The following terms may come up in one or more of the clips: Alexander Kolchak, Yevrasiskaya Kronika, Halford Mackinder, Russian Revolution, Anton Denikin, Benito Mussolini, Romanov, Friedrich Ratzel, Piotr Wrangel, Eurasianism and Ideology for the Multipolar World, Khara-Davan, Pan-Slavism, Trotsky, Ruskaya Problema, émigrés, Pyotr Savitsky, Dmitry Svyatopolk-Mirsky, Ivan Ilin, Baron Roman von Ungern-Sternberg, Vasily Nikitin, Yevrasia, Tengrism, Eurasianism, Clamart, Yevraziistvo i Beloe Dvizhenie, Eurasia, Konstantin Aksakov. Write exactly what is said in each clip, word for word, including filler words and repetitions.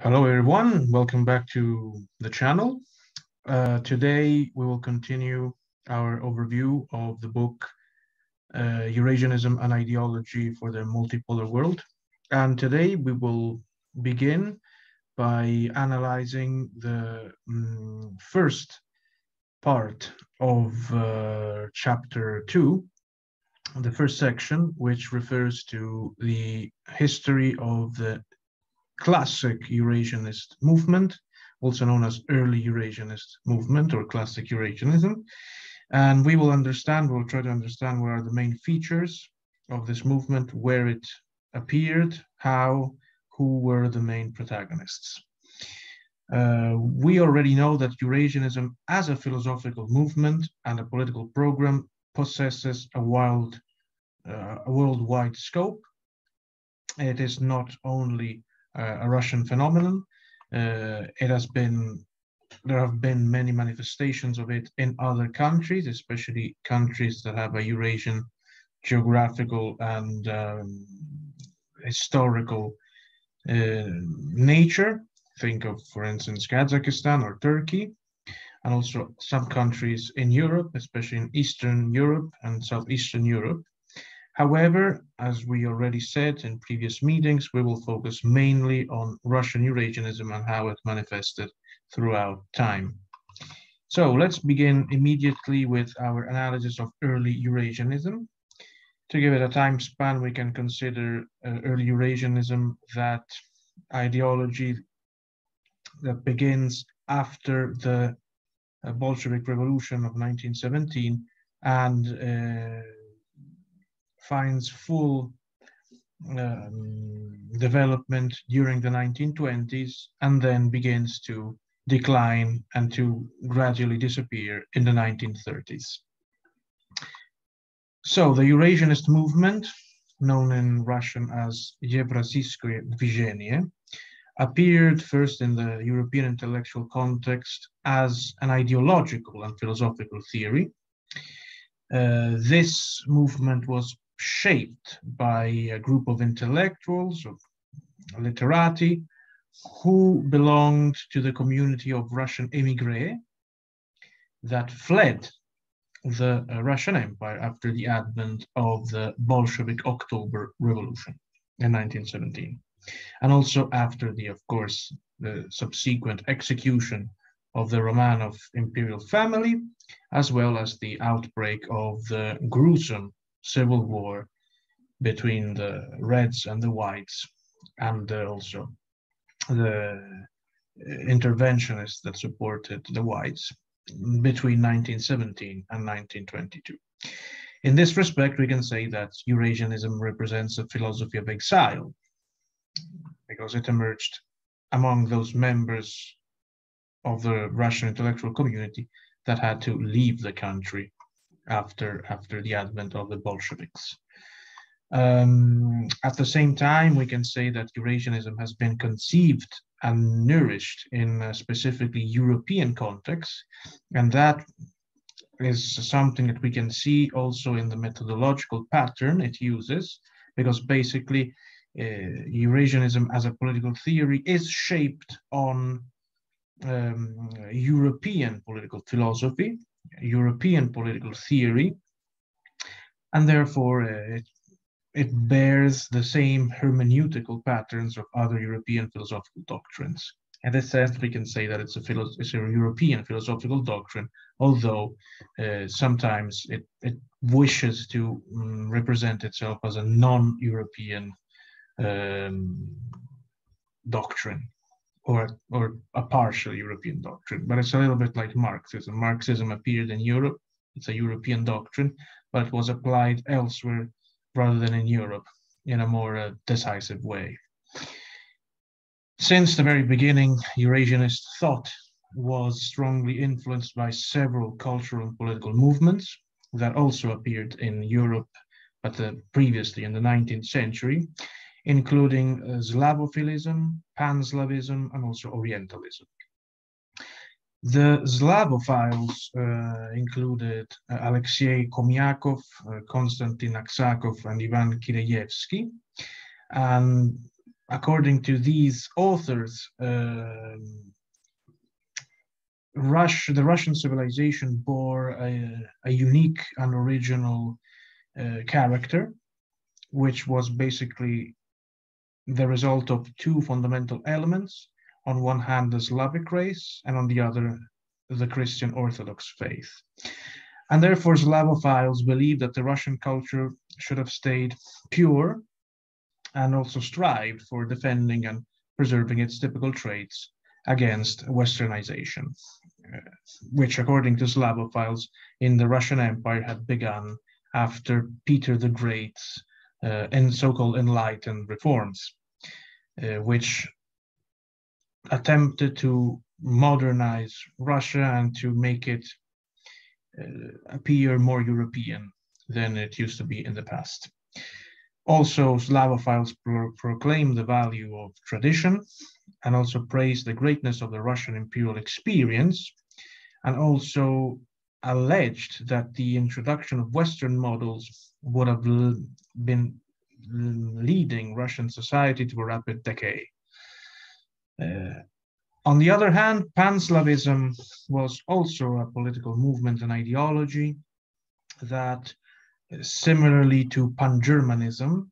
Hello everyone, welcome back to the channel. Uh, today we will continue our overview of the book uh, Eurasianism and Ideology for the Multipolar World. And today we will begin by analyzing the um, first part of uh, chapter two, the first section, which refers to the history of the classic Eurasianist movement, also known as early Eurasianist movement or classic Eurasianism. And we will understand, we'll try to understand what are the main features of this movement, where it appeared, how, who were the main protagonists. Uh, we already know that Eurasianism as a philosophical movement and a political program possesses a wild, uh, a worldwide scope. It is not only a Russian phenomenon. Uh, it has been, there have been many manifestations of it in other countries, especially countries that have a Eurasian geographical and um, historical uh, nature. Think of, for instance, Kazakhstan or Turkey, and also some countries in Europe, especially in Eastern Europe and Southeastern Europe. However, as we already said in previous meetings, we will focus mainly on Russian Eurasianism and how it manifested throughout time. So let's begin immediately with our analysis of early Eurasianism. To give it a time span, we can consider uh, early Eurasianism that ideology that begins after the uh, Bolshevik Revolution of nineteen seventeen and uh, finds full um, development during the nineteen twenties and then begins to decline and to gradually disappear in the nineteen thirties. So the Eurasianist movement, known in Russian as Yevraziskoye Dvizhenie, appeared first in the European intellectual context as an ideological and philosophical theory. Uh, this movement was shaped by a group of intellectuals, of literati, who belonged to the community of Russian émigrés that fled the uh, Russian Empire after the advent of the Bolshevik October Revolution in nineteen seventeen, and also after the, of course, the subsequent execution of the Romanov imperial family, as well as the outbreak of the gruesome civil war between the Reds and the Whites, and uh, also the interventionists that supported the Whites between nineteen seventeen and nineteen twenty-two. In this respect, we can say that Eurasianism represents a philosophy of exile, because it emerged among those members of the Russian intellectual community that had to leave the country after, after the advent of the Bolsheviks. Um, at the same time, we can say that Eurasianism has been conceived and nourished in a specifically European context, and that is something that we can see also in the methodological pattern it uses, because basically uh, Eurasianism as a political theory is shaped on um, European political philosophy, European political theory, and therefore uh, it, it bears the same hermeneutical patterns of other European philosophical doctrines. In this sense, we can say that it's a, philo it's a European philosophical doctrine, although uh, sometimes it, it wishes to um, represent itself as a non-European um, doctrine. Or, or a partial European doctrine, but it's a little bit like Marxism. Marxism appeared in Europe, it's a European doctrine, but it was applied elsewhere rather than in Europe in a more uh, decisive way. Since the very beginning, Eurasianist thought was strongly influenced by several cultural and political movements that also appeared in Europe, but uh, previously in the nineteenth century. Including uh, Slavophilism, Pan-Slavism, and also Orientalism. The Slavophiles uh, included uh, Alexei Khomyakov, uh, Konstantin Aksakov, and Ivan Kireyevsky. And according to these authors, uh, Rush, the Russian civilization bore a, a unique and original uh, character, which was basically the result of two fundamental elements. On one hand, the Slavic race, and on the other, the Christian Orthodox faith. And therefore, Slavophiles believe that the Russian culture should have stayed pure and also strived for defending and preserving its typical traits against Westernization, which, according to Slavophiles, in the Russian Empire had begun after Peter the Great's uh, and so-called enlightened reforms, uh, which attempted to modernize Russia and to make it uh, appear more European than it used to be in the past. Also, Slavophiles pro proclaim the value of tradition and also praise the greatness of the Russian imperial experience, and also alleged that the introduction of Western models would have been leading Russian society to a rapid decay. Uh, on the other hand, Pan-Slavism was also a political movement and ideology that, similarly to Pan-Germanism,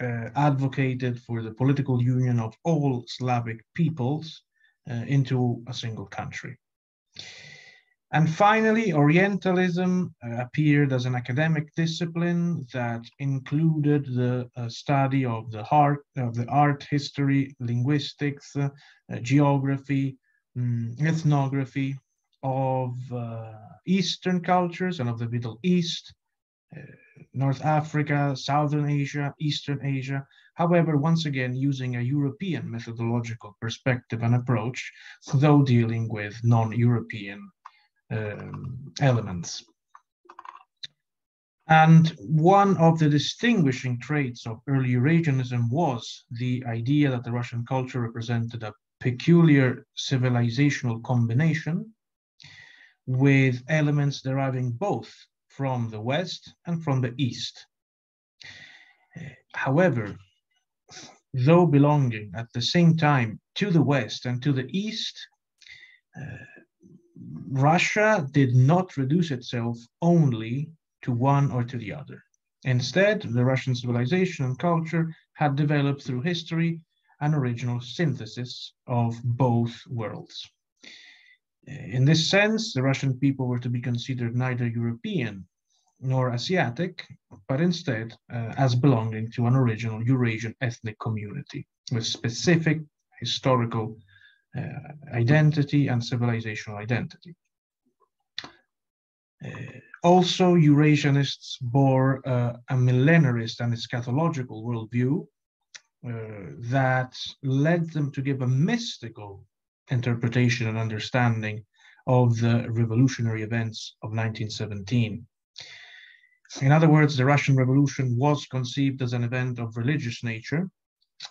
Uh, advocated for the political union of all Slavic peoples uh, into a single country. And finally, Orientalism uh, appeared as an academic discipline that included the uh, study of the heart, of the art, history, linguistics, uh, uh, geography, um, ethnography of uh, Eastern cultures and of the Middle East, Uh, North Africa, Southern Asia, Eastern Asia, however, once again, using a European methodological perspective and approach, though dealing with non-European um, elements. And one of the distinguishing traits of early Eurasianism was the idea that the Russian culture represented a peculiar civilizational combination with elements deriving both from the West and from the East. However, though belonging at the same time to the West and to the East, uh, Russia did not reduce itself only to one or to the other. Instead, the Russian civilization and culture had developed through history an original synthesis of both worlds. In this sense, the Russian people were to be considered neither European nor Asiatic, but instead uh, as belonging to an original Eurasian ethnic community with specific historical uh, identity and civilizational identity. Uh, also, Eurasianists bore uh, a millenarist and eschatological worldview uh, that led them to give a mystical interpretation and understanding of the revolutionary events of nineteen seventeen. In other words, the Russian Revolution was conceived as an event of religious nature,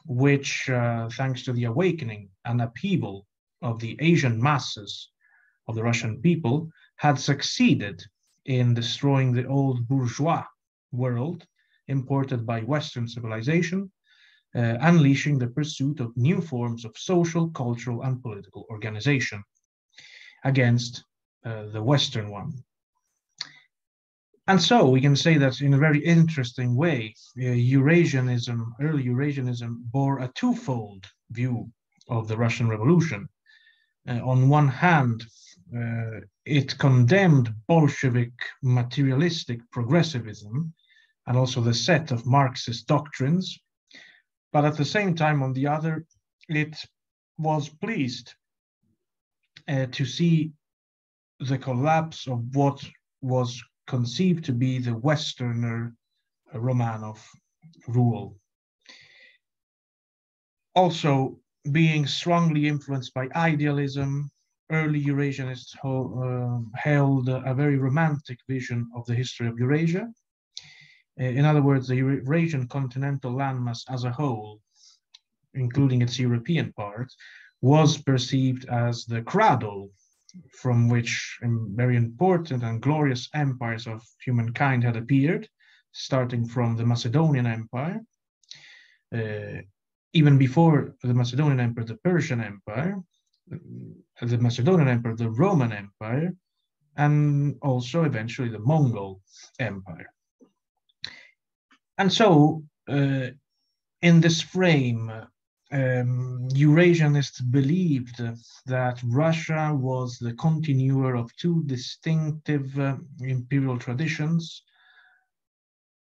which, uh, thanks to the awakening and upheaval of the Asian masses of the Russian people, had succeeded in destroying the old bourgeois world imported by Western civilization, Uh, unleashing the pursuit of new forms of social, cultural, and political organization against uh, the Western one. And so we can say that in a very interesting way, uh, Eurasianism, early Eurasianism, bore a twofold view of the Russian Revolution. Uh, on one hand, uh, it condemned Bolshevik materialistic progressivism and also the set of Marxist doctrines. But at the same time, on the other, it was pleased uh, to see the collapse of what was conceived to be the Westerner Romanov rule. Also, being strongly influenced by idealism, early Eurasianists ho uh, held a very romantic vision of the history of Eurasia. In other words, the Eurasian continental landmass as a whole, including its European part, was perceived as the cradle from which very important and glorious empires of humankind had appeared, starting from the Macedonian Empire, uh, even before the Macedonian Empire, the Persian Empire, the Macedonian Empire, the Roman Empire, and also eventually the Mongol Empire. And so uh, in this frame, um, Eurasianists believed that Russia was the continuer of two distinctive uh, imperial traditions.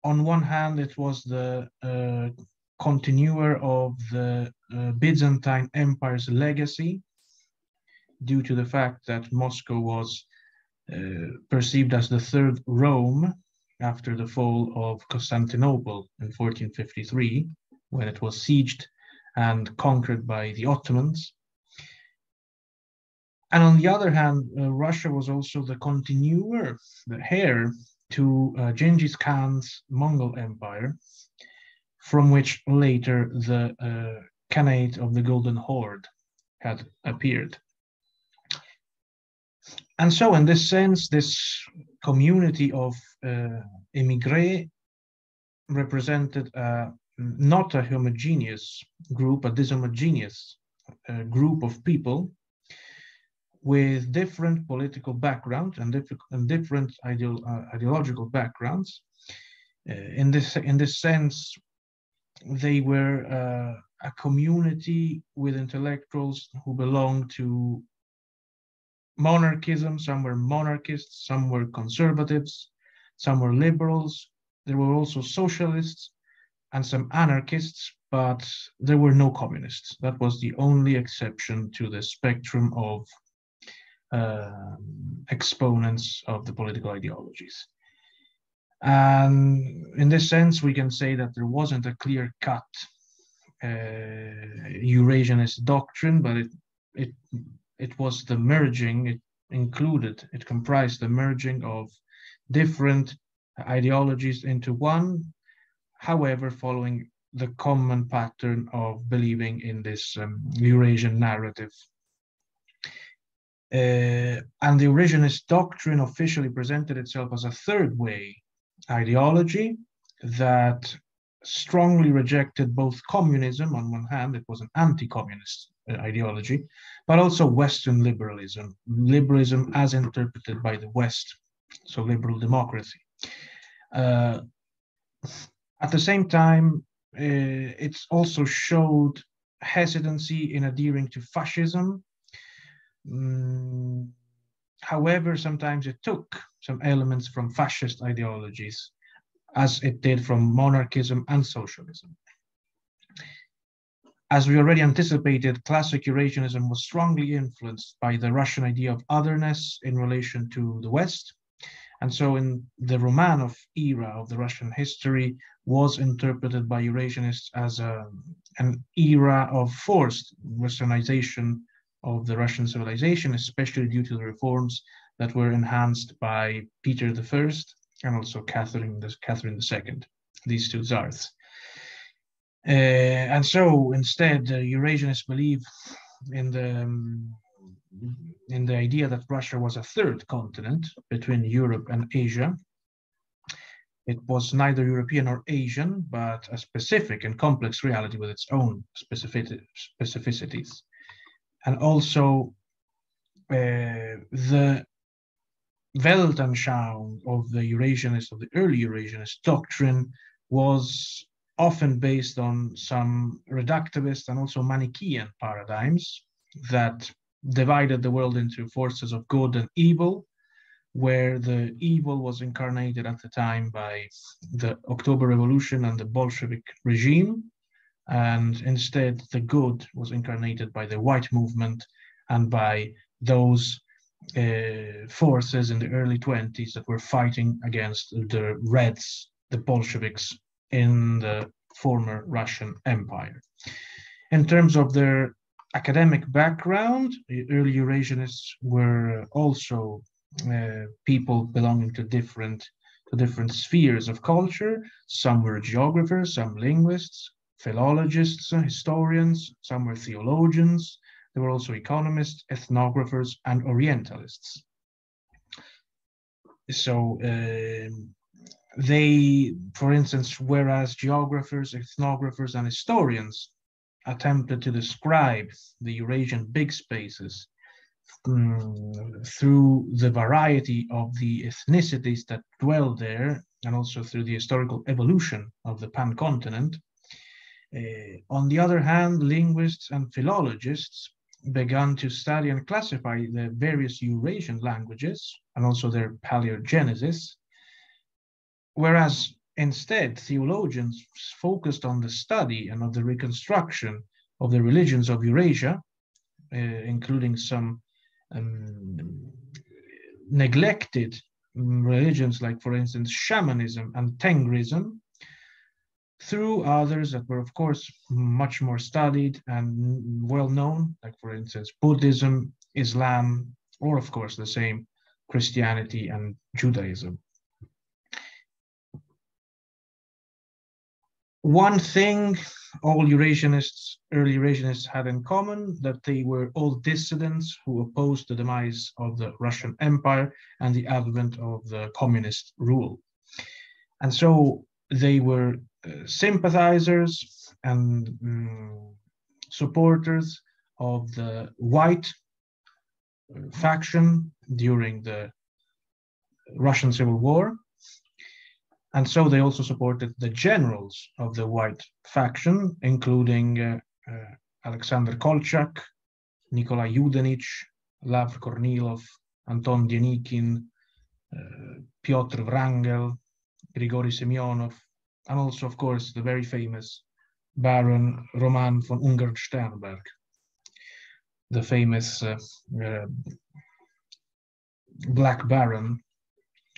On one hand, it was the uh, continuer of the uh, Byzantine Empire's legacy, due to the fact that Moscow was uh, perceived as the third Rome after the fall of Constantinople in fourteen fifty-three, when it was sieged and conquered by the Ottomans. And on the other hand, uh, Russia was also the continuer, the heir to uh, Genghis Khan's Mongol Empire, from which later the uh, Khanate of the Golden Horde had appeared. And so in this sense, this community of uh, émigrés represented a, not a homogeneous group, a dishomogeneous uh, group of people with different political backgrounds and, diff and different ideolo uh, ideological backgrounds. Uh, in, this, in this sense, they were uh, a community with intellectuals who belonged to monarchism. Some were monarchists, some were conservatives, some were liberals. There were also socialists and some anarchists, but there were no communists. That was the only exception to the spectrum of uh, exponents of the political ideologies. And in this sense, we can say that there wasn't a clear-cut uh, Eurasianist doctrine, but it, it, it was the merging, it included, it comprised the merging of different ideologies into one, however, following the common pattern of believing in this um, Eurasian narrative. Uh, and the Eurasianist doctrine officially presented itself as a third way ideology that strongly rejected both communism on one hand, it was an anti-communist ideology, but also Western liberalism, liberalism as interpreted by the West, so liberal democracy. Uh, at the same time, uh, it also showed hesitancy in adhering to fascism. Mm, however, sometimes it took some elements from fascist ideologies, as it did from monarchism and socialism. As we already anticipated, classic Eurasianism was strongly influenced by the Russian idea of otherness in relation to the West. And so in the Romanov era of the Russian history was interpreted by Eurasianists as a, an era of forced Westernization of the Russian civilization, especially due to the reforms that were enhanced by Peter the First and also Catherine the Second, these two czars. Uh, and so instead, uh, Eurasianists believe in the, um, in the idea that Russia was a third continent between Europe and Asia. It was neither European nor Asian, but a specific and complex reality with its own specific specificities. And also uh, the Weltanschauung of the Eurasianist, of the early Eurasianist doctrine was often based on some reductivist and also Manichaean paradigms that divided the world into forces of good and evil, where the evil was incarnated at the time by the October Revolution and the Bolshevik regime, and instead the good was incarnated by the white movement and by those uh, forces in the early twenties that were fighting against the Reds, the Bolsheviks, in the former Russian Empire. In terms of their academic background, the early Eurasianists were also uh, people belonging to different, to different spheres of culture. Some were geographers, some linguists, philologists, historians, some were theologians. There were also economists, ethnographers, and Orientalists. So uh, they, for instance, whereas geographers, ethnographers, and historians attempted to describe the Eurasian big spaces um, through the variety of the ethnicities that dwell there, and also through the historical evolution of the pan-continent. Uh, on the other hand, linguists and philologists began to study and classify the various Eurasian languages and also their paleogenesis, whereas instead theologians focused on the study and of the reconstruction of the religions of Eurasia, uh, including some um, neglected religions like, for instance, shamanism and Tengrism, through others that were, of course, much more studied and well-known, like, for instance, Buddhism, Islam, or, of course, the same Christianity and Judaism. One thing all Eurasianists, early Eurasianists had in common, that they were all dissidents who opposed the demise of the Russian Empire and the advent of the communist rule. And so they were Uh, sympathizers and um, supporters of the white faction during the Russian Civil War. And so they also supported the generals of the white faction, including uh, uh, Alexander Kolchak, Nikolai Yudenich, Lavr Kornilov, Anton Denikin, uh, Piotr Wrangel, Grigory Semyonov, and also, of course, the very famous Baron Roman von Ungern-Sternberg, the famous uh, uh, Black Baron,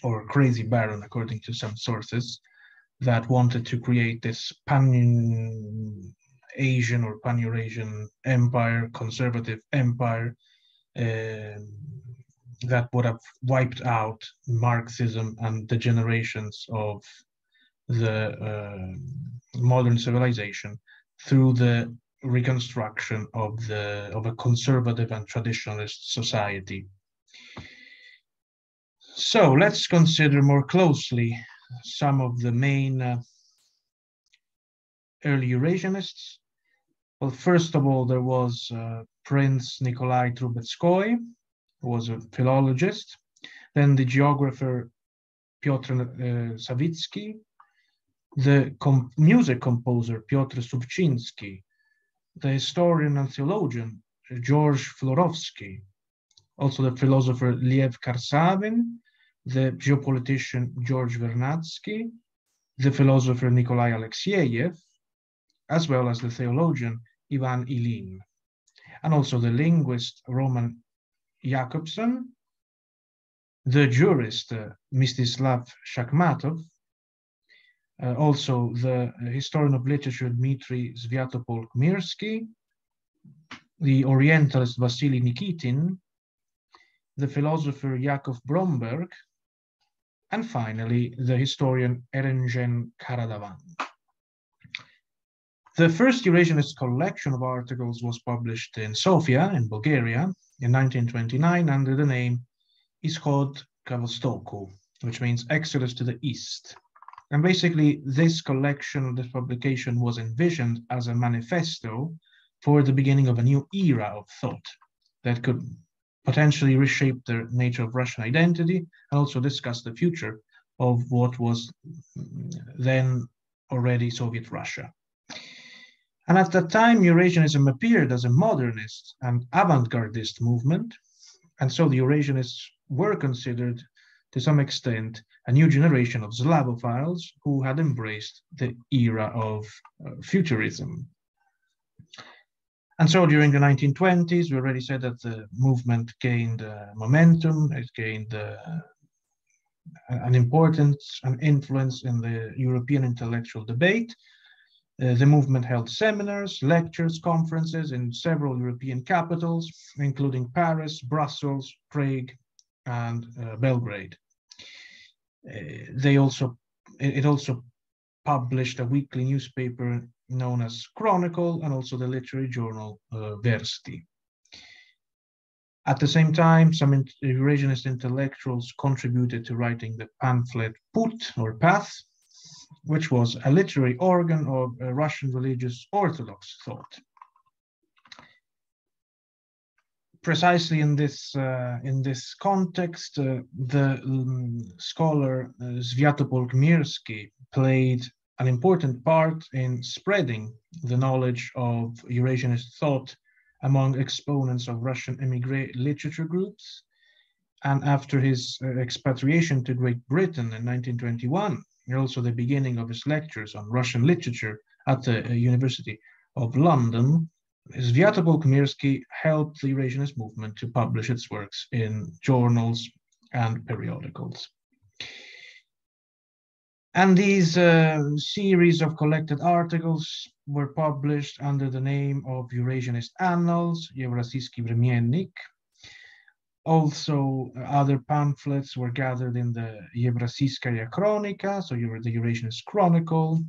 or Crazy Baron, according to some sources, that wanted to create this pan-Asian or pan-Eurasian empire, conservative empire, uh, that would have wiped out Marxism and the generations of the uh, modern civilization through the reconstruction of the of a conservative and traditionalist society. So let's consider more closely some of the main uh, early Eurasianists. Well, first of all, there was uh, Prince Nikolai Trubetskoy, who was a philologist. Then the geographer Pyotr uh, Savitsky, the com music composer Piotr Suvchinsky, the historian and theologian George Florovsky, also the philosopher Liev Karsavin, the geopolitician George Vernadsky, the philosopher Nikolai Alexeyev, as well as the theologian Ivan Ilin, and also the linguist Roman Jakobson, the jurist uh, Mstislav Shakhmatov, Uh, also the historian of literature Dmitry Svyatopolk-Mirsky, the Orientalist Vasily Nikitin, the philosopher Jakov Bromberg, and finally the historian Erenjen Khara-Davan. The first Eurasianist collection of articles was published in Sofia, in Bulgaria, in nineteen twenty-nine under the name Iskhod Kavostoku, which means Exodus to the East. And basically, this collection, this publication was envisioned as a manifesto for the beginning of a new era of thought that could potentially reshape the nature of Russian identity and also discuss the future of what was then already Soviet Russia. And at that time, Eurasianism appeared as a modernist and avant-gardist movement. And so the Eurasianists were considered, to some extent, a new generation of Slavophiles who had embraced the era of uh, futurism. And so during the nineteen twenties, we already said that the movement gained uh, momentum, it gained uh, an importance and influence in the European intellectual debate. Uh, the movement held seminars, lectures, conferences in several European capitals, including Paris, Brussels, Prague, and uh, Belgrade. Uh, they also, it also published a weekly newspaper known as Chronicle and also the literary journal uh, Versti. At the same time, some in Eurasianist intellectuals contributed to writing the pamphlet Put, or Path, which was a literary organ of uh, Russian religious Orthodox thought. precisely in this uh, in this context, uh, the um, scholar uh, Svyatopolk-Mirsky played an important part in spreading the knowledge of Eurasianist thought among exponents of Russian immigrant literature groups. And after his uh, expatriation to Great Britain in nineteen twenty-one, and also the beginning of his lectures on Russian literature at the uh, University of London, Svyatopolk-Mirsky helped the Eurasianist movement to publish its works in journals and periodicals. And these uh, series of collected articles were published under the name of Eurasianist Annals, Yevraziisko Vremiennik. Also, other pamphlets were gathered in the Yevrasiskaya Kronika, so you were the Eurasianist Chronicle,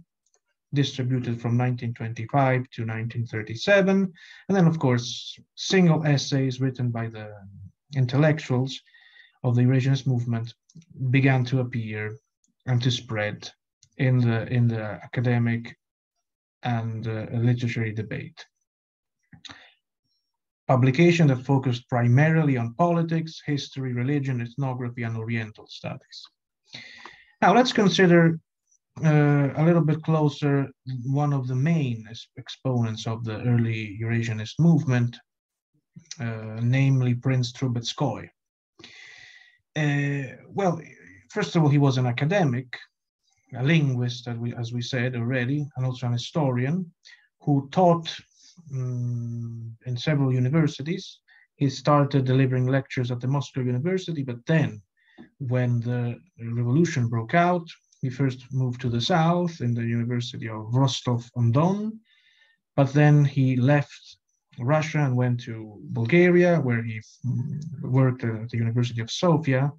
distributed from nineteen twenty-five to nineteen thirty-seven. And then, of course, single essays written by the intellectuals of the Eurasianist movement began to appear and to spread in the, in the academic and uh, literary debate. Publication that focused primarily on politics, history, religion, ethnography, and Oriental studies. Now let's consider uh, a little bit closer one of the main exponents of the early Eurasianist movement, uh, namely Prince Trubetskoy. Uh, well, first of all, he was an academic, a linguist, as we, as we said already, and also an historian who taught Um, in several universities. He started delivering lectures at the Moscow University, but then when the revolution broke out, he first moved to the south in the University of Rostov-on-Don, but then he left Russia and went to Bulgaria, where he worked at the University of Sofia,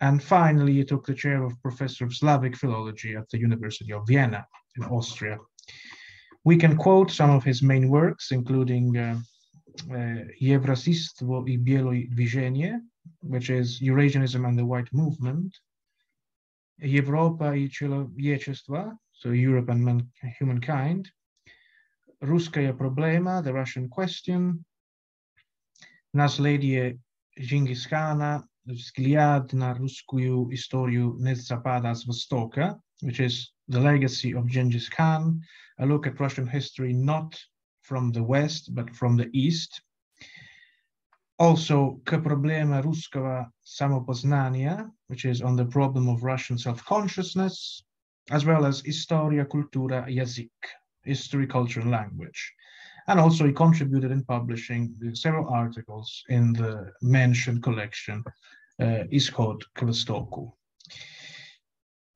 and finally he took the chair of professor of Slavic philology at the University of Vienna in Austria. We can quote some of his main works, including uh, uh, Yevraziistvo i Beloe Dvizhenie, which is Eurasianism and the White Movement, Europa i Человечество, so Europe and man humankind, Ruskaya Problema, the Russian Question, Nasledie Dschingiskana, Vzgliad na Ruskuyu Istoriu Nezapada z Vostoka, which is The Legacy of Genghis Khan, a look at Russian history not from the West, but from the East. Also, K problema ruskogo samopoznania, which is on the problem of Russian self-consciousness, as well as Historia, Kultura, Yazik, history, culture, and language. And also he contributed in publishing several articles in the mentioned collection, uh, Iskhod Kavostoku.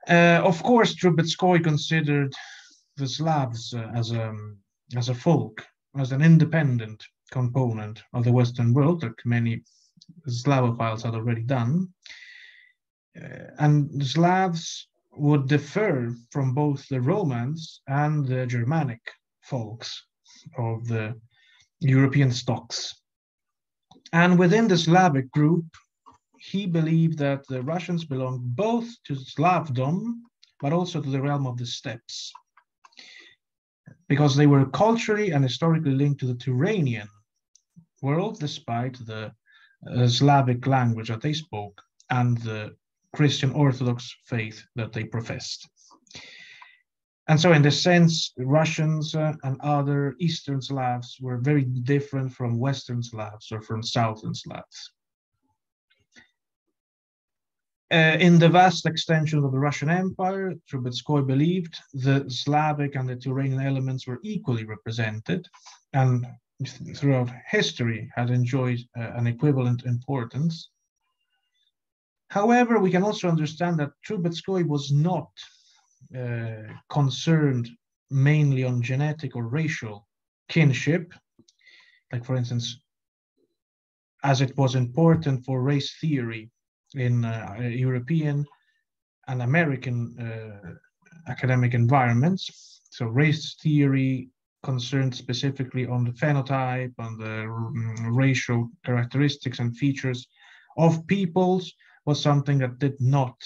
Uh, of course, Trubetskoy considered the Slavs uh, as, a, as a folk, as an independent component of the Western world, like many Slavophiles had already done. Uh, and the Slavs would differ from both the Romance and the Germanic folks of the European stocks. And within the Slavic group, he believed that the Russians belonged both to Slavdom, but also to the realm of the steppes, because they were culturally and historically linked to the Turanian world, despite the uh, Slavic language that they spoke and the Christian Orthodox faith that they professed. And so in this sense, Russians uh, and other Eastern Slavs were very different from Western Slavs or from Southern Slavs. Uh, in the vast extension of the Russian Empire, Trubetskoy believed the Slavic and the Turanian elements were equally represented and th throughout history had enjoyed uh, an equivalent importance. However, we can also understand that Trubetskoy was not uh, concerned mainly on genetic or racial kinship, like for instance, as it was important for race theory in uh, European and American uh, academic environments. So race theory concerned specifically on the phenotype, on the um, racial characteristics and features of peoples was something that did not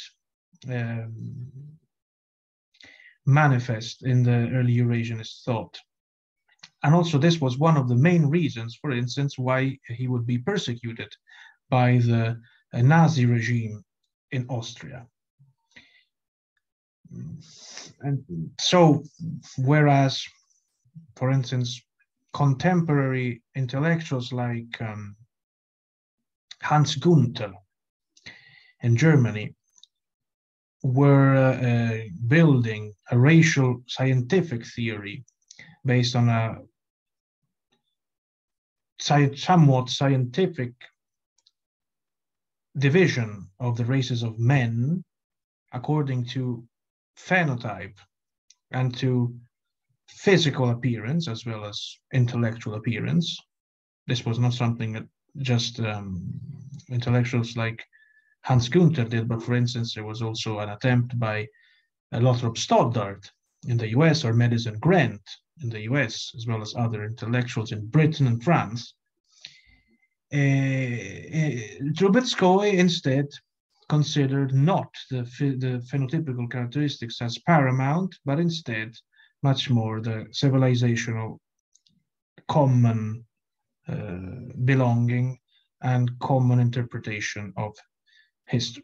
um, manifest in the early Eurasianist thought. And also this was one of the main reasons, for instance, why he would be persecuted by the Nazi regime in Austria. And so, whereas, for instance, contemporary intellectuals like um, Hans Gunther in Germany were uh, building a racial scientific theory based on a sci somewhat scientific division of the races of men according to phenotype and to physical appearance as well as intellectual appearance. This was not something that just um, intellectuals like Hans Gunther did, but for instance, there was also an attempt by uh, Lothrop Stoddart in the U S, or Madison Grant in the U S, as well as other intellectuals in Britain and France. Uh, uh, Trubetskoy instead considered not the, the phenotypical characteristics as paramount, but instead much more the civilizational common uh, belonging and common interpretation of history.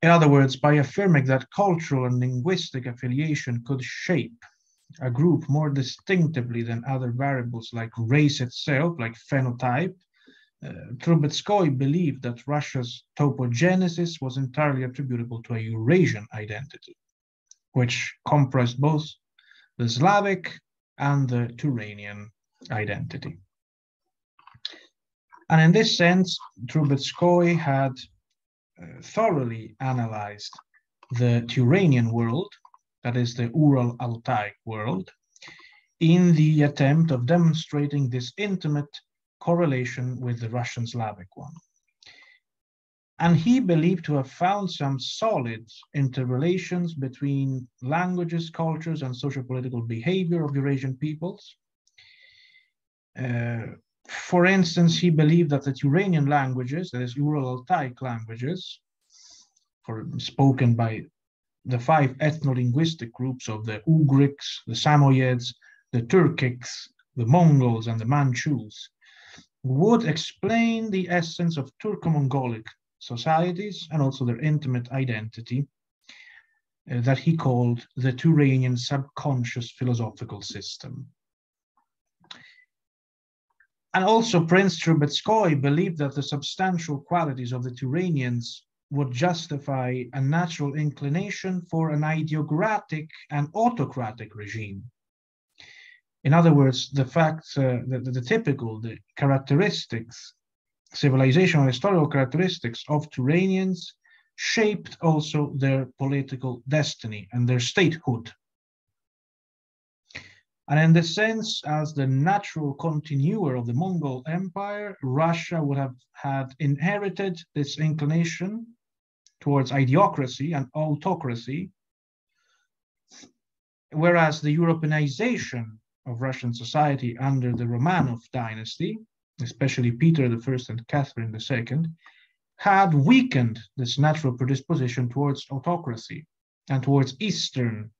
In other words, by affirming that cultural and linguistic affiliation could shape a group more distinctively than other variables like race itself, like phenotype, uh, Trubetskoy believed that Russia's topogenesis was entirely attributable to a Eurasian identity, which comprised both the Slavic and the Turanian identity. And in this sense, Trubetskoy had uh, thoroughly analyzed the Turanian world, that is the Ural-Altaic world, in the attempt of demonstrating this intimate correlation with the Russian Slavic one. And he believed to have found some solid interrelations between languages, cultures, and socio-political behavior of Eurasian peoples. Uh, For instance, he believed that the Turanian languages, that is Ural-Altaic languages, for, spoken by the five ethno-linguistic groups of the Ugriks, the Samoyeds, the Turkics, the Mongols, and the Manchus, would explain the essence of Turco-Mongolic societies and also their intimate identity uh, that he called the Turanian subconscious philosophical system. And also Prince Trubetskoy believed that the substantial qualities of the Turanians would justify a natural inclination for an ideocratic and autocratic regime. In other words, the facts, uh, the, the, the typical, the characteristics, civilizational historical characteristics of Turanians shaped also their political destiny and their statehood. And in this sense, as the natural continuer of the Mongol Empire, Russia would have had inherited this inclination towards ideocracy and autocracy, whereas the Europeanization of Russian society under the Romanov dynasty, especially Peter the First and Catherine the Second, had weakened this natural predisposition towards autocracy and towards Eastern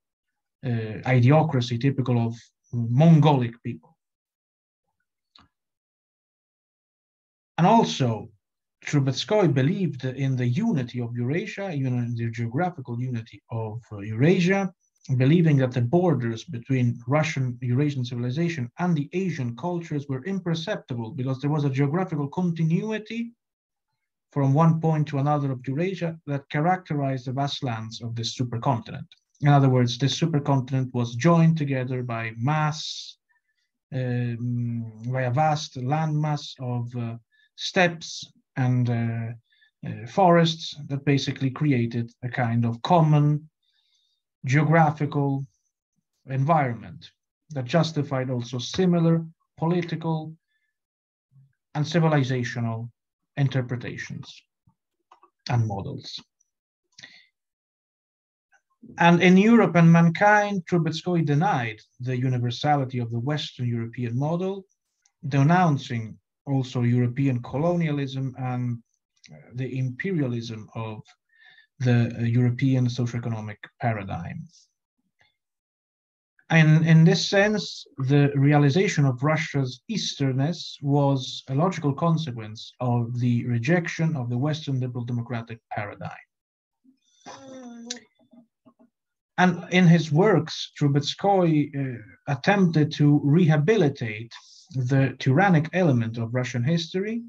uh, ideocracy typical of Mongolic people. And also, Trubetskoy believed in the unity of Eurasia, even in the geographical unity of Eurasia, believing that the borders between Russian Eurasian civilization and the Asian cultures were imperceptible because there was a geographical continuity from one point to another of Eurasia that characterized the vast lands of this supercontinent. In other words, this supercontinent was joined together by mass, um, by a vast landmass of uh, steppes and uh, uh, forests that basically created a kind of common geographical environment that justified also similar political and civilizational interpretations and models. And in Europe and mankind, Trubetskoy denied the universality of the Western European model, denouncing also European colonialism and the imperialism of the European socioeconomic paradigm. And in this sense, the realization of Russia's easterness was a logical consequence of the rejection of the Western liberal democratic paradigm. And in his works, Trubetskoy uh, attempted to rehabilitate the tyrannic element of Russian history,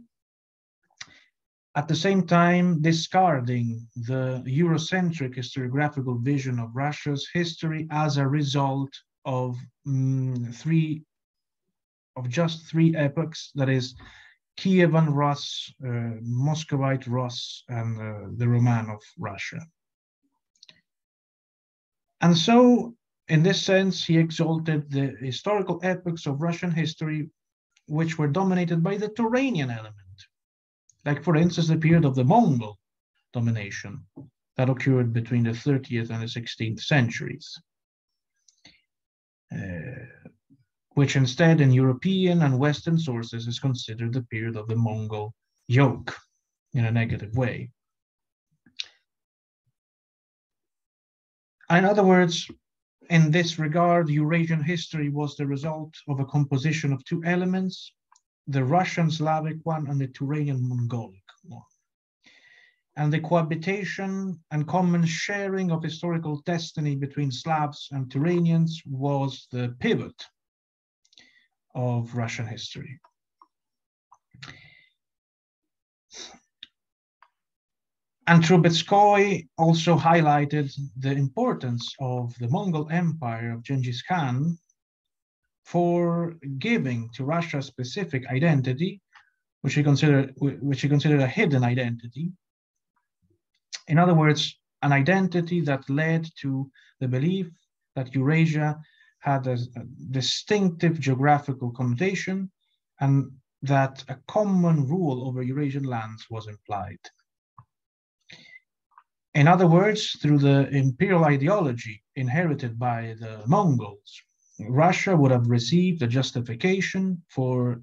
at the same time discarding the Eurocentric historiographical vision of Russia's history as a result of um, three, of just three epochs, that is, Kievan Rus, uh, Muscovite Rus, and uh, the Romanov Russia. And so, in this sense, he exalted the historical epochs of Russian history, which were dominated by the Turanian element, like, for instance, the period of the Mongol domination that occurred between the thirtieth and the sixteenth centuries, uh, which instead in European and Western sources is considered the period of the Mongol yoke in a negative way. In other words, in this regard, Eurasian history was the result of a composition of two elements, the Russian Slavic one and the Turanian Mongolic one. And the cohabitation and common sharing of historical destiny between Slavs and Turanians was the pivot of Russian history. And Trubetskoy also highlighted the importance of the Mongol Empire of Genghis Khan for giving to Russia a specific identity, which he considered, which he considered a hidden identity. In other words, an identity that led to the belief that Eurasia had a, a distinctive geographical connotation and that a common rule over Eurasian lands was implied. In other words, through the imperial ideology inherited by the Mongols, Russia would have received a justification for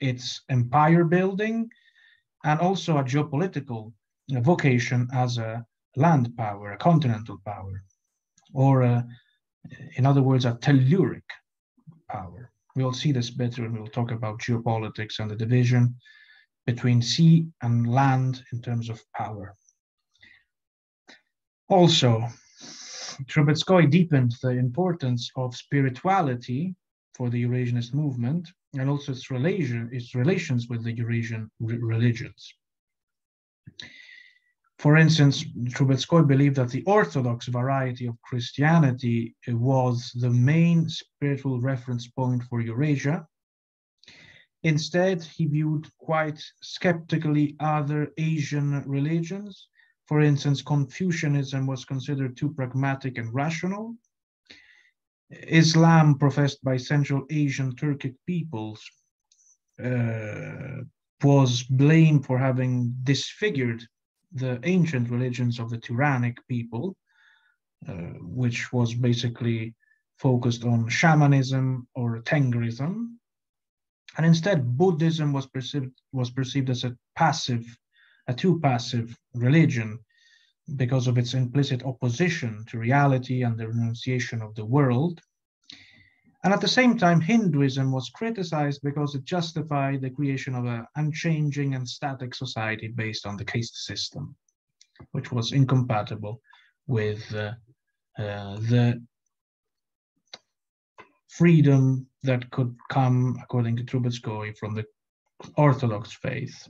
its empire building and also a geopolitical vocation as a land power, a continental power, or a, in other words, a telluric power. We'll see this better when we'll talk about geopolitics and the division between sea and land in terms of power. Also, Trubetskoy deepened the importance of spirituality for the Eurasianist movement and also its, relation, its relations with the Eurasian re religions. For instance, Trubetskoy believed that the Orthodox variety of Christianity was the main spiritual reference point for Eurasia. Instead, he viewed quite skeptically other Asian religions. For instance, Confucianism was considered too pragmatic and rational. Islam, professed by Central Asian Turkic peoples, uh, was blamed for having disfigured the ancient religions of the Turanic people, uh, which was basically focused on shamanism or Tengrism. And instead, Buddhism was perceived, was perceived as a passive a too passive religion because of its implicit opposition to reality and the renunciation of the world. And at the same time, Hinduism was criticized because it justified the creation of an unchanging and static society based on the caste system, which was incompatible with uh, uh, the freedom that could come, according to Trubetskoy, from the Orthodox faith.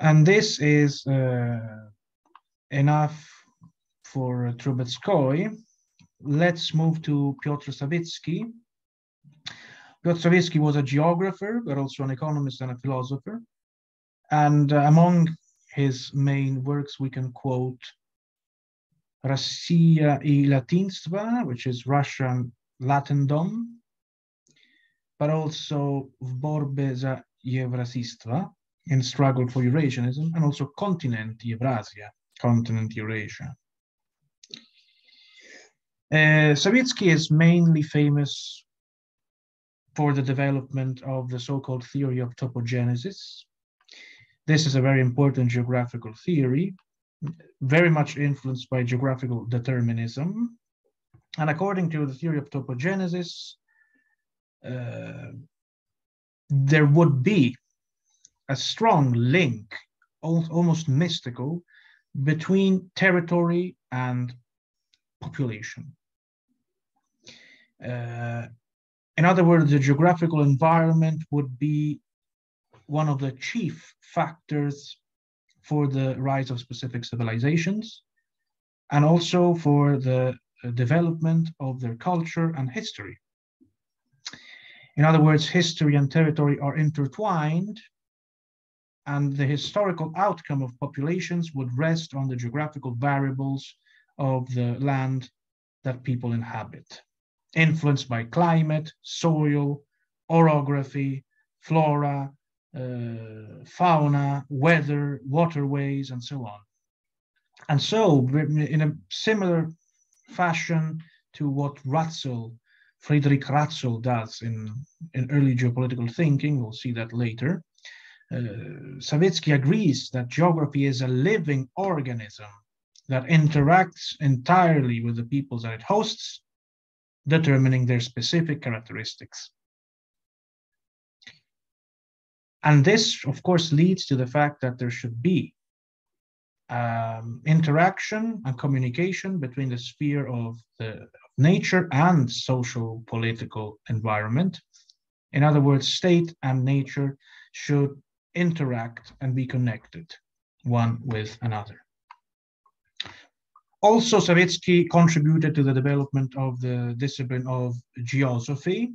And this is uh, enough for Trubetskoy. Let's move to Pyotr Savitsky. Pyotr Savitsky was a geographer, but also an economist and a philosopher. And uh, among his main works, we can quote Rossiya I Latinstva, which is Russian Latindom, but also V borbe za Yevrasiistvo, in Struggle for Eurasianism, and also Continent Eurasia, Continent Eurasia. Uh, Savitsky is mainly famous for the development of the so-called theory of topogenesis. This is a very important geographical theory, very much influenced by geographical determinism. And according to the theory of topogenesis, uh, there would be a strong link, almost mystical, between territory and population. Uh, in other words, the geographical environment would be one of the chief factors for the rise of specific civilizations, and also for the development of their culture and history. In other words, history and territory are intertwined, and the historical outcome of populations would rest on the geographical variables of the land that people inhabit, influenced by climate, soil, orography, flora, uh, fauna, weather, waterways, and so on. And so, in a similar fashion to what Ratzel, Friedrich Ratzel, does in, in early geopolitical thinking, we'll see that later, uh, Savitsky agrees that geography is a living organism that interacts entirely with the peoples that it hosts, determining their specific characteristics. And this, of course, leads to the fact that there should be Um, interaction and communication between the sphere of the of nature and social political environment. In other words, state and nature should interact and be connected one with another. Also, Savitsky contributed to the development of the discipline of geosophy,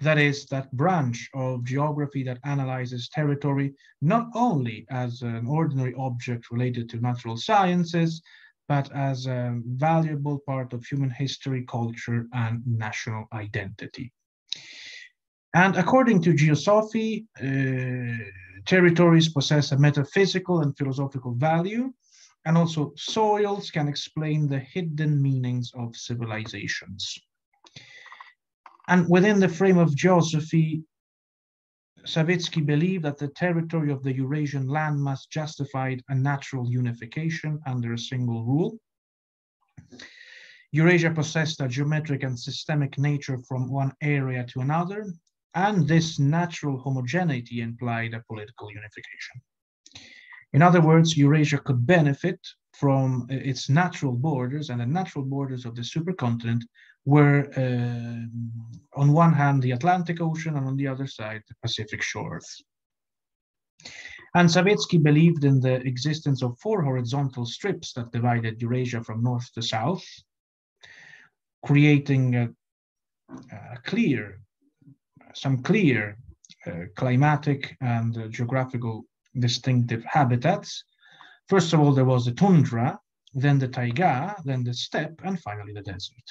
that is, that branch of geography that analyzes territory not only as an ordinary object related to natural sciences, but as a valuable part of human history, culture, and national identity. And according to geosophy, uh, territories possess a metaphysical and philosophical value, and also soils can explain the hidden meanings of civilizations. And within the frame of geosophy, Savitsky believed that the territory of the Eurasian landmass justified a natural unification under a single rule. Eurasia possessed a geometric and systemic nature from one area to another, and this natural homogeneity implied a political unification. In other words, Eurasia could benefit from its natural borders, and the natural borders of the supercontinent were uh, on one hand the Atlantic Ocean, and on the other side the Pacific shores. And Savitsky believed in the existence of four horizontal strips that divided Eurasia from north to south, creating a, a clear, some clear uh, climatic and uh, geographical distinctive habitats. First of all, there was the tundra, then the taiga, then the steppe, and finally the desert.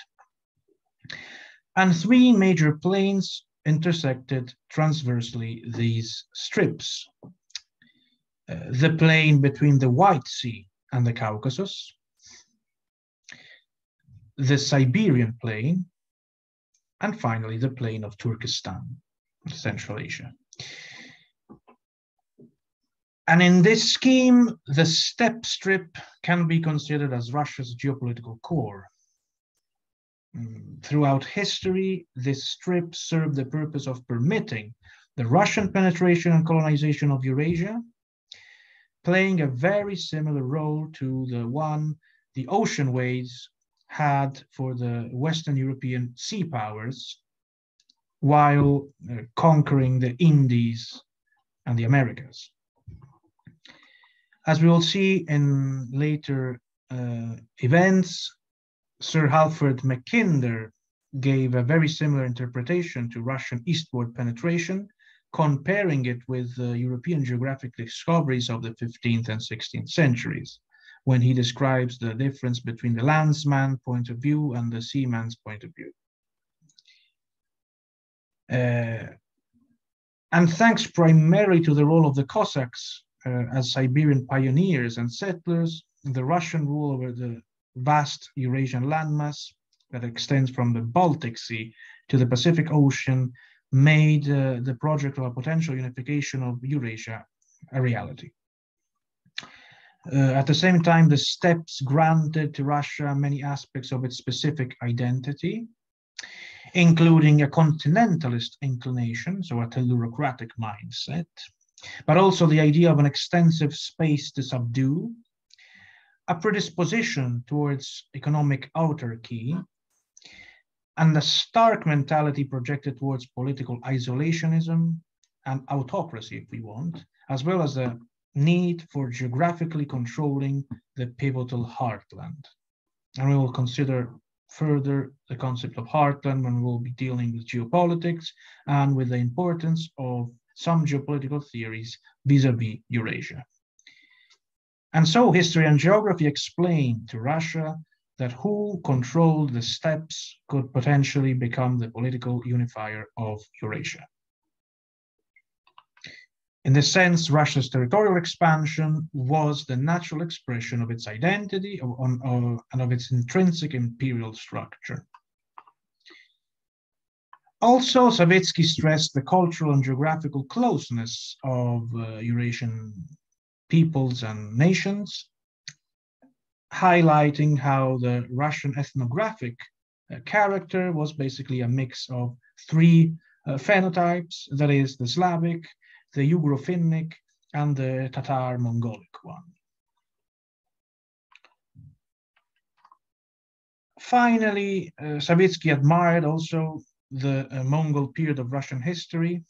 And three major plains intersected transversely these strips. Uh, the plain between the White Sea and the Caucasus, the Siberian plain, and finally the plain of Turkestan, Central Asia. And in this scheme, the steppe strip can be considered as Russia's geopolitical core. Throughout history, this strip served the purpose of permitting the Russian penetration and colonization of Eurasia, playing a very similar role to the one the ocean waves had for the Western European sea powers, while uh, conquering the Indies and the Americas. As we will see in later uh, events, Sir Halford Mackinder gave a very similar interpretation to Russian eastward penetration, comparing it with the European geographic discoveries of the fifteenth and sixteenth centuries, when he describes the difference between the landsman's point of view and the seaman's point of view. Uh, and thanks primarily to the role of the Cossacks uh, as Siberian pioneers and settlers, the Russian rule over the vast Eurasian landmass that extends from the Baltic Sea to the Pacific Ocean made uh, the project of a potential unification of Eurasia a reality. Uh, at the same time, the steppes granted to Russia many aspects of its specific identity, including a continentalist inclination, so a tellurocratic mindset, but also the idea of an extensive space to subdue, a predisposition towards economic autarky, and a stark mentality projected towards political isolationism and autocracy, if we want, as well as a need for geographically controlling the pivotal heartland. And we will consider further the concept of heartland when we will be dealing with geopolitics and with the importance of some geopolitical theories vis-a-vis Eurasia. And so history and geography explained to Russia that who controlled the steppes could potentially become the political unifier of Eurasia. In this sense, Russia's territorial expansion was the natural expression of its identity and of its intrinsic imperial structure. Also, Savitsky stressed the cultural and geographical closeness of uh, Eurasian peoples and nations, highlighting how the Russian ethnographic uh, character was basically a mix of three uh, phenotypes, that is, the Slavic, the Ugro-Finnic, and the Tatar-Mongolic one. Finally, uh, Savitsky admired also the uh, Mongol period of Russian history,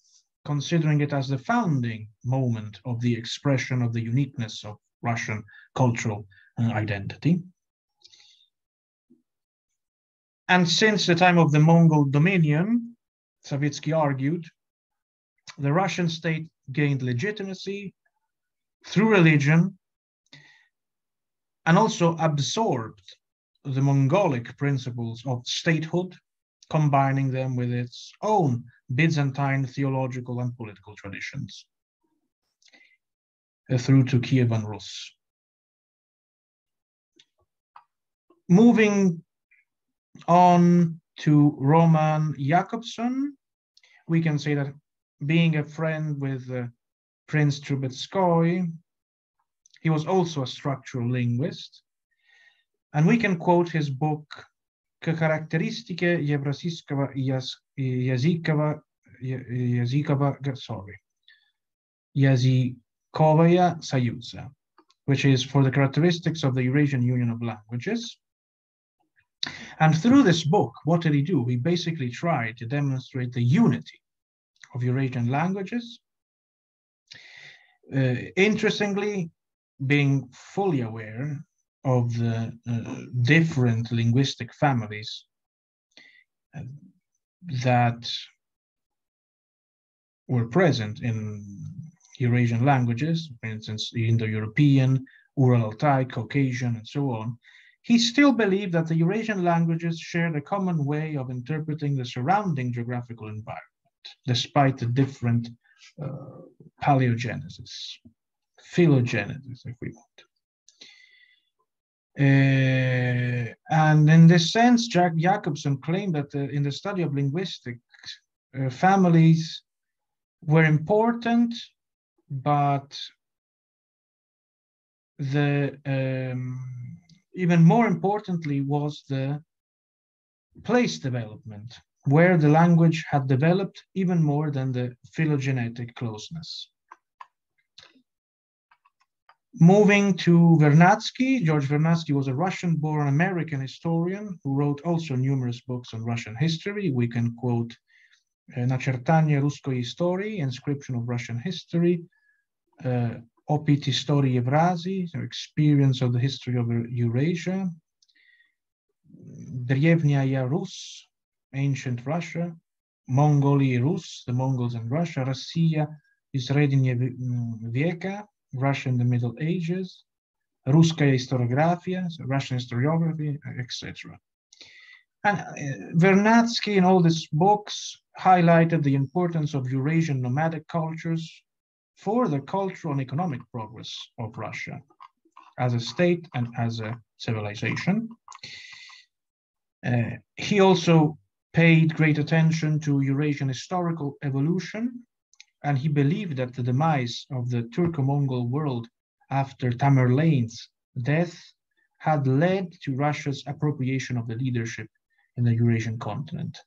considering it as the founding moment of the expression of the uniqueness of Russian cultural uh, identity. And since the time of the Mongol dominion, Savitsky argued, the Russian state gained legitimacy through religion and also absorbed the Mongolic principles of statehood, combining them with its own Byzantine theological and political traditions, uh, through to Kievan Rus. Moving on to Roman Jakobson, we can say that being a friend with uh, Prince Trubetskoy, he was also a structural linguist. And we can quote his book, К характеристике евразийского языкового языкового союза, which is for the characteristics of the Eurasian Union of Languages. And through this book, what did he do? He basically tried to demonstrate the unity of Eurasian languages. Uh, interestingly, being fully aware of the uh, different linguistic families that were present in Eurasian languages, for instance, the Indo-European, Ural-Altaic, Caucasian, and so on, he still believed that the Eurasian languages shared a common way of interpreting the surrounding geographical environment, despite the different uh, paleogenesis, phylogenesis, if we want. Uh, and in this sense, Jack Jakobson claimed that the, in the study of linguistics, uh, families were important, but the um, even more importantly was the place development, where the language had developed even more than the phylogenetic closeness. Moving to Vernadsky, George Vernadsky was a Russian-born American historian who wrote also numerous books on Russian history. We can quote Начертание русской истории, Inscription of Russian History, uh, Опыт истории Евразии, Experience of the History of Eurasia, Древняя Русь, Ancient Russia, Mongolia Rus, the Mongols and Russia, Russia is Srednye Vieka, Russia in the Middle Ages, Ruskaya historiografia, so Russian historiography, et cetera. And uh, Vernadsky in all these books highlighted the importance of Eurasian nomadic cultures for the cultural and economic progress of Russia as a state and as a civilization. Uh, he also paid great attention to Eurasian historical evolution, and he believed that the demise of the Turco-Mongol world after Tamerlane's death had led to Russia's appropriation of the leadership in the Eurasian continent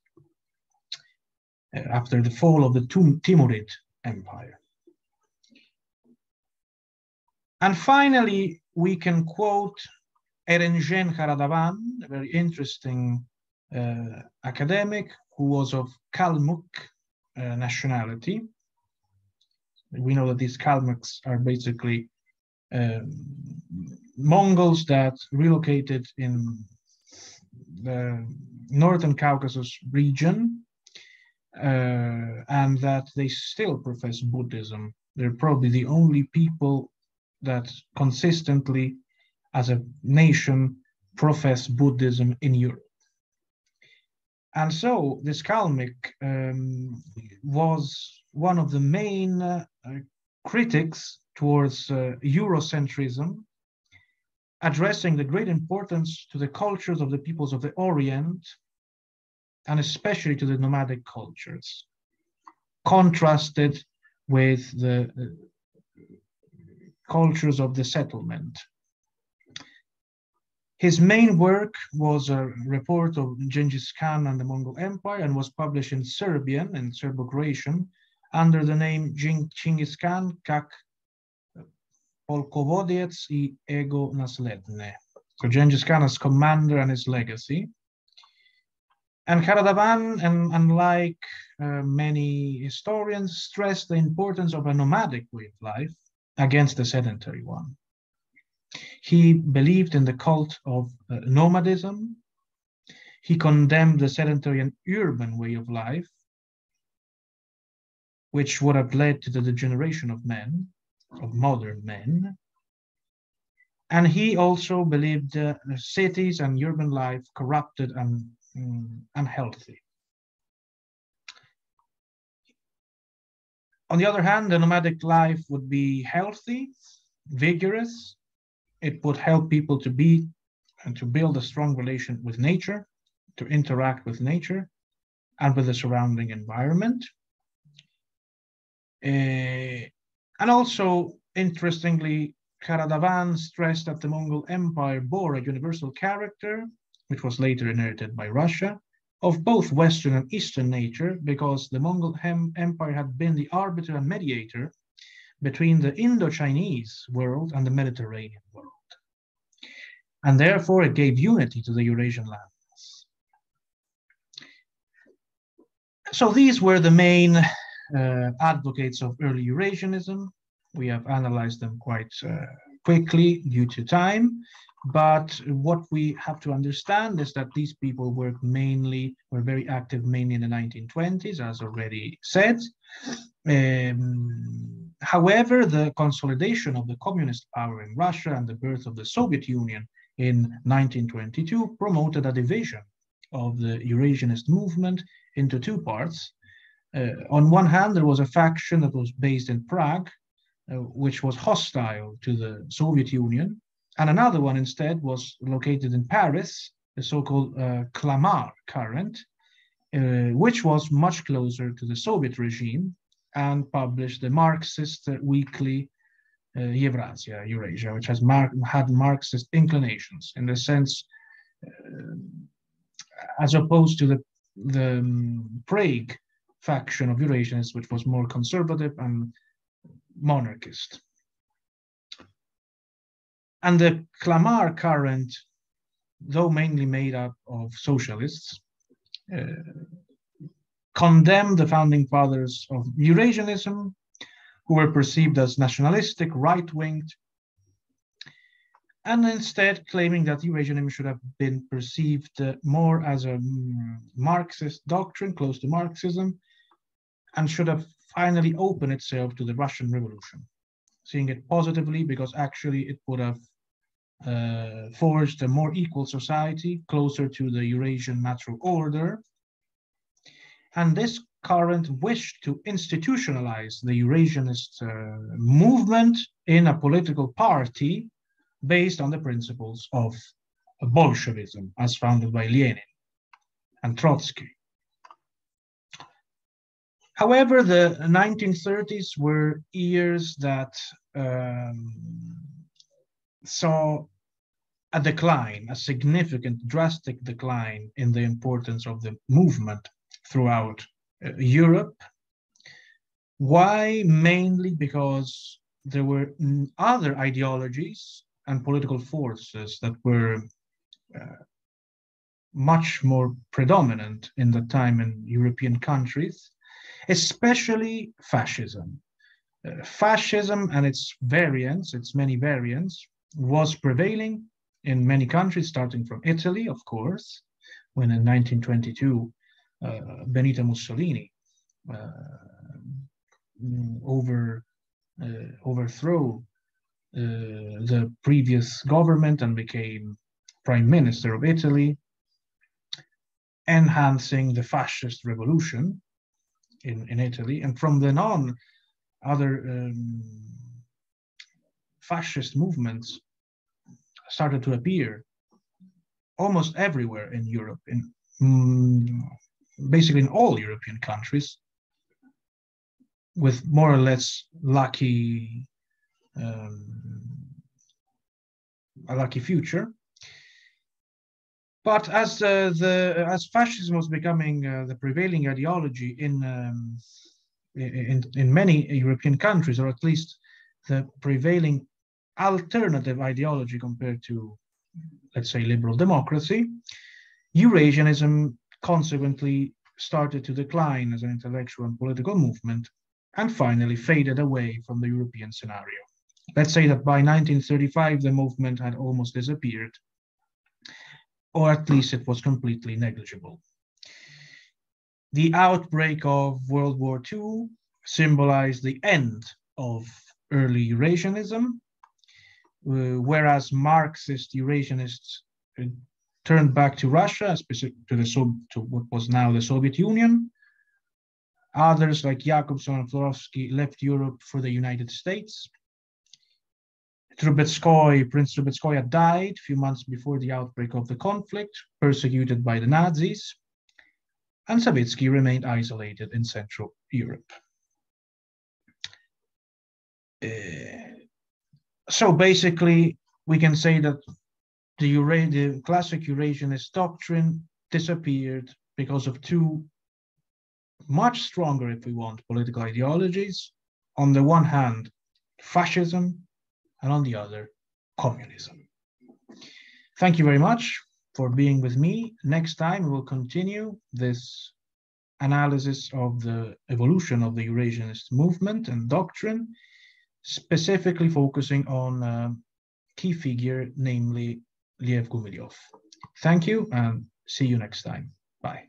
uh, after the fall of the Timurid Empire. And finally, we can quote Erenjen Khara-Davan, a very interesting uh, academic who was of Kalmuk uh, nationality. We know that these Kalmuks are basically um, Mongols that relocated in the northern Caucasus region, uh, and that they still profess Buddhism. They're probably the only people that consistently, as a nation, profess Buddhism in Europe. And so this Kalmyk um, was one of the main uh, critics towards uh, Eurocentrism, addressing the great importance to the cultures of the peoples of the Orient, and especially to the nomadic cultures, contrasted with the uh, cultures of the settlement. His main work was a report of Genghis Khan and the Mongol Empire, and was published in Serbian and Serbo-Croatian under the name Genghis Khan, Kak Polkovodets I Ego Nasledne. So Genghis Khan as commander and his legacy. And Khara-Davan, and unlike uh, many historians, stressed the importance of a nomadic way of life against the sedentary one. He believed in the cult of uh, nomadism. He condemned the sedentary and urban way of life, which would have led to the degeneration of men, of modern men. And he also believed uh, cities and urban life corrupted and um, unhealthy. On the other hand, the nomadic life would be healthy, vigorous. It would help people to be and to build a strong relation with nature, to interact with nature and with the surrounding environment. Uh, and also, interestingly, Khara-Davan stressed that the Mongol Empire bore a universal character, which was later inherited by Russia, of both Western and Eastern nature, because the Mongol Empire had been the arbiter and mediator between the Indo-Chinese world and the Mediterranean world. And therefore, it gave unity to the Eurasian lands. So these were the main uh, advocates of early Eurasianism. We have analyzed them quite uh, quickly due to time. But what we have to understand is that these people worked mainly, were very active mainly in the nineteen twenties, as already said. Um, however, the consolidation of the communist power in Russia and the birth of the Soviet Union in nineteen twenty-two promoted a division of the Eurasianist movement into two parts. Uh, on one hand, there was a faction that was based in Prague, uh, which was hostile to the Soviet Union. And another one instead was located in Paris, the so-called uh, Clamart current, uh, which was much closer to the Soviet regime and published the Marxist weekly uh, Yevrasia, Eurasia, which has mar had Marxist inclinations in the sense, uh, as opposed to the, the um, Prague faction of Eurasians, which was more conservative and monarchist. And the Clamart current, though mainly made up of socialists, uh, condemned the founding fathers of Eurasianism, who were perceived as nationalistic, right-winged, and instead claiming that Eurasianism should have been perceived uh, more as a Marxist doctrine, close to Marxism, and should have finally opened itself to the Russian Revolution, seeing it positively because actually it would have Uh, forged a more equal society closer to the Eurasian natural order. And this current wished to institutionalize the Eurasianist uh, movement in a political party based on the principles of Bolshevism as founded by Lenin and Trotsky. However, the nineteen thirties were years that um, saw a decline, a significant, drastic decline in the importance of the movement throughout uh, Europe. Why? Mainly because there were other ideologies and political forces that were uh, much more predominant in the time in European countries, especially fascism. Uh, fascism and its variants, its many variants, was prevailing in many countries, starting from Italy, of course, when in nineteen twenty-two, uh, Benito Mussolini uh, over, uh, overthrew uh, the previous government and became prime minister of Italy, enhancing the fascist revolution in, in Italy. And from then on, other um, fascist movements started to appear almost everywhere in Europe, in um, basically in all European countries, with more or less lucky, um, a lucky future. But as uh, the as fascism was becoming uh, the prevailing ideology in, um, in in many European countries, or at least the prevailing alternative ideology compared to, let's say, liberal democracy, Eurasianism consequently started to decline as an intellectual and political movement, and finally faded away from the European scenario. Let's say that by nineteen thirty-five, the movement had almost disappeared, or at least it was completely negligible. The outbreak of World War Two symbolized the end of early Eurasianism, uh, whereas Marxist Eurasianists uh, turned back to Russia, to, the, to what was now the Soviet Union. Others, like Jakobson and Florovsky, left Europe for the United States. Trubetskoy, Prince Trubetskoy died a few months before the outbreak of the conflict, persecuted by the Nazis, and Savitsky remained isolated in Central Europe. Uh, so basically, we can say that the, Eura the classic Eurasianist doctrine disappeared because of two much stronger, if we want, political ideologies. On the one hand, fascism, and on the other, communism. Thank you very much for being with me. Next time, we will continue this analysis of the evolution of the Eurasianist movement and doctrine, specifically focusing on a key figure, namely Liev Gumilyov. Thank you, and see you next time. Bye.